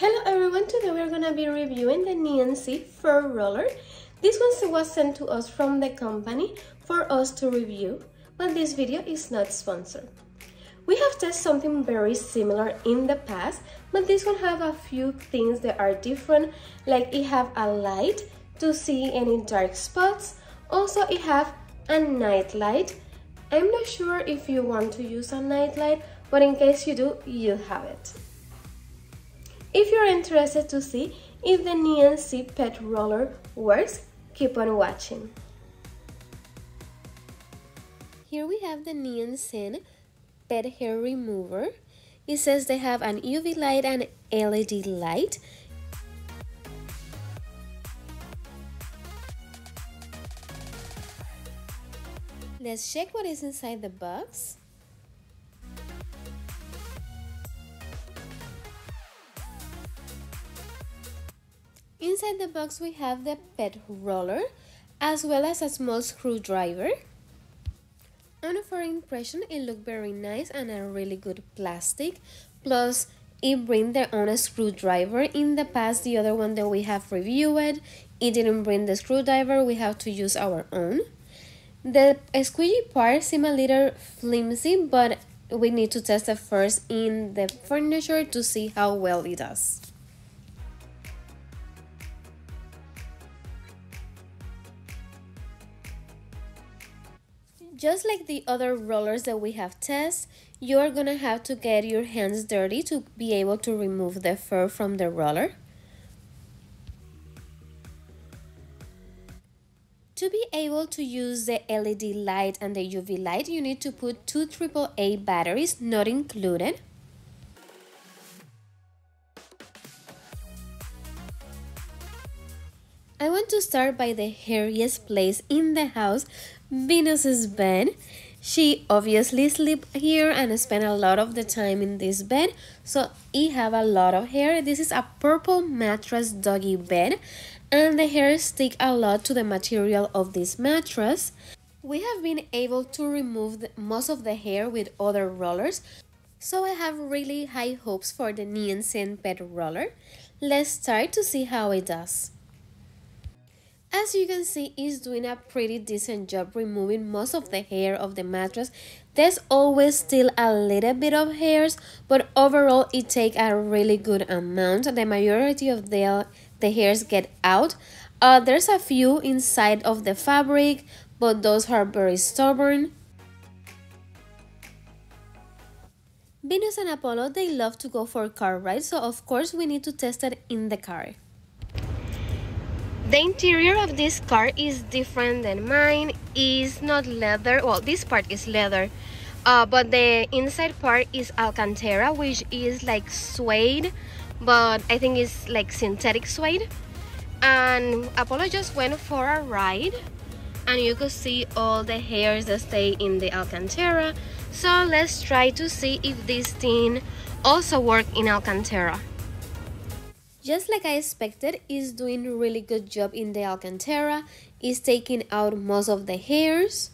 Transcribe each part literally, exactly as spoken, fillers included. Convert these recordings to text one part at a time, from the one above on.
Hello everyone, today we're gonna be reviewing the Nision Fur Roller. This one was sent to us from the company for us to review, but this video is not sponsored. We have tested something very similar in the past, but this one have a few things that are different, like it have a light to see any dark spots, also it have a night light. I'm not sure if you want to use a night light, but in case you do, you have it. If you're interested to see if the Nision Pet Roller works, keep on watching. Here we have the Nision Pet Hair Remover. It says they have an U V light and L E D light. Let's check what is inside the box. Inside the box we have the pet roller, as well as a small screwdriver. On a first impression, it looked very nice and a really good plastic. Plus, it brings their own screwdriver. In the past, the other one that we have reviewed, it didn't bring the screwdriver, we have to use our own. The squeegee part seems a little flimsy, but we need to test it first in the furniture to see how well it does. Just like the other rollers that we have tested, you are gonna have to get your hands dirty to be able to remove the fur from the roller. To be able to use the L E D light and the U V light, you need to put two triple A batteries, not included. I want to start by the hairiest place in the house, Venus's bed. She obviously sleeps here and spent a lot of the time in this bed, so it have a lot of hair. This is a purple mattress doggy bed, and the hair stick a lot to the material of this mattress. We have been able to remove the, most of the hair with other rollers, so I have really high hopes for the Nision Pet Roller. Let's start to see how it does. As you can see, it's doing a pretty decent job removing most of the hair of the mattress. There's always still a little bit of hairs, but overall it takes a really good amount. The majority of the, the hairs get out. Uh, there's a few inside of the fabric, but those are very stubborn. Venus and Apollo, they love to go for car rides, so of course we need to test it in the car. The interior of this car is different than mine. It's not leather, well, this part is leather, uh, but the inside part is Alcantara, which is like suede, but I think it's like synthetic suede. And Apollo just went for a ride, and you could see all the hairs that stay in the Alcantara. So let's try to see if this thing also works in Alcantara. Just like I expected, it's doing a really good job in the Alcantara. It's taking out most of the hairs.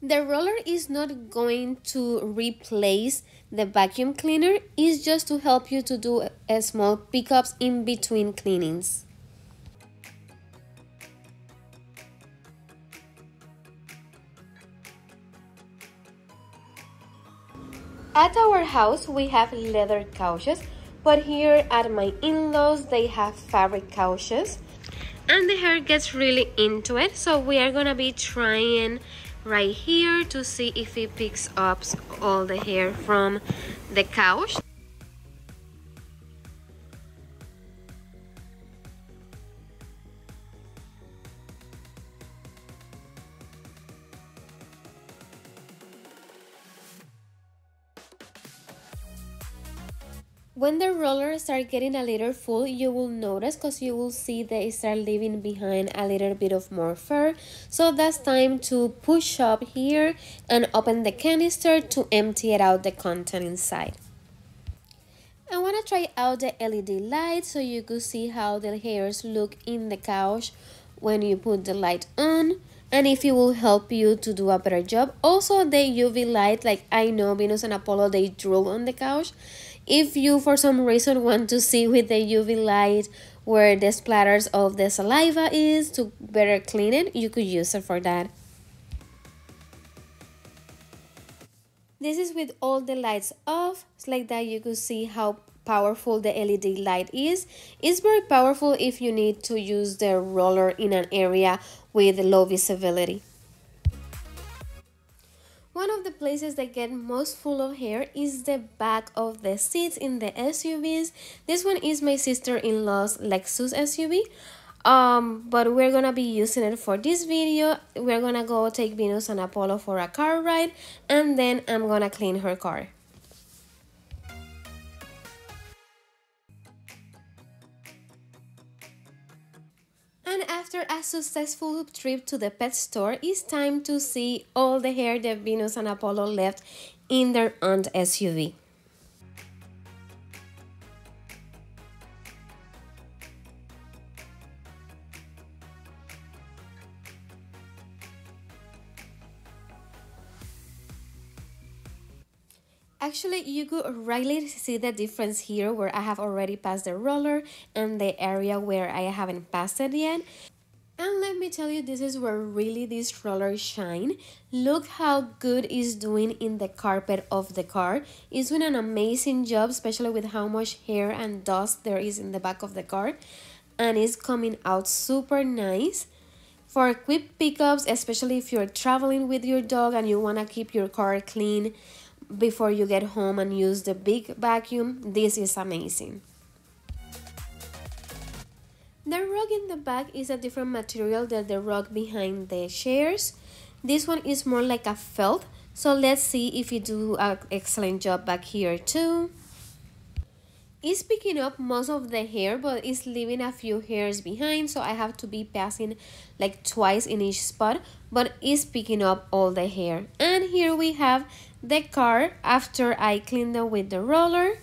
The roller is not going to replace the vacuum cleaner. It's just to help you to do a small pickups in between cleanings. At our house, we have leather couches. But here at my in-laws, they have fabric couches. And the hair gets really into it, so we are gonna be trying right here to see if it picks up all the hair from the couch. When the rollers start getting a little full, you will notice because you will see they start leaving behind a little bit of more fur. So that's time to push up here and open the canister to empty it out the content inside. I want to try out the L E D light so you could see how the hairs look in the couch when you put the light on, and if it will help you to do a better job. Also the U V light, like I know Venus and Apollo, they drool on the couch. If you for some reason want to see with the U V light where the splatters of the saliva is to better clean it, you could use it for that. This is with all the lights off. It's like that you could see how powerful the L E D light is. It's very powerful if you need to use the roller in an area with low visibility. One of the places that get most full of hair is the back of the seats in the S U Vs. This one is my sister-in-law's Lexus S U V. Um, but we're gonna be using it for this video. We're gonna go take Venus and Apollo for a car ride, and then I'm gonna clean her car. And after a successful trip to the pet store, it's time to see all the hair that Venus and Apollo left in their aunt's S U V. Actually, you could really see the difference here where I have already passed the roller and the area where I haven't passed it yet. And let me tell you, this is where really this roller shine. Look how good it's doing in the carpet of the car. It's doing an amazing job, especially with how much hair and dust there is in the back of the car. And it's coming out super nice. For quick pickups, especially if you're traveling with your dog and you want to keep your car clean before you get home and use the big vacuum, this is amazing. The rug in the back is a different material than the rug behind the chairs. This one is more like a felt, so let's see if you do an excellent job back here too. It's picking up most of the hair, but it's leaving a few hairs behind, so I have to be passing like twice in each spot, but it's picking up all the hair. And here we have the car after I cleaned it with the roller.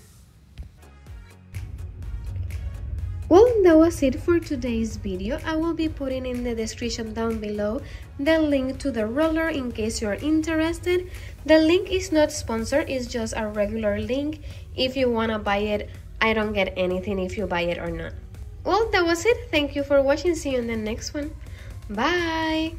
Well, that was it for today's video. I will be putting in the description down below the link to the roller in case you're interested. The link is not sponsored, it's just a regular link. If you want to buy it, I don't get anything if you buy it or not. Well, that was it. Thank you for watching. See you in the next one. Bye.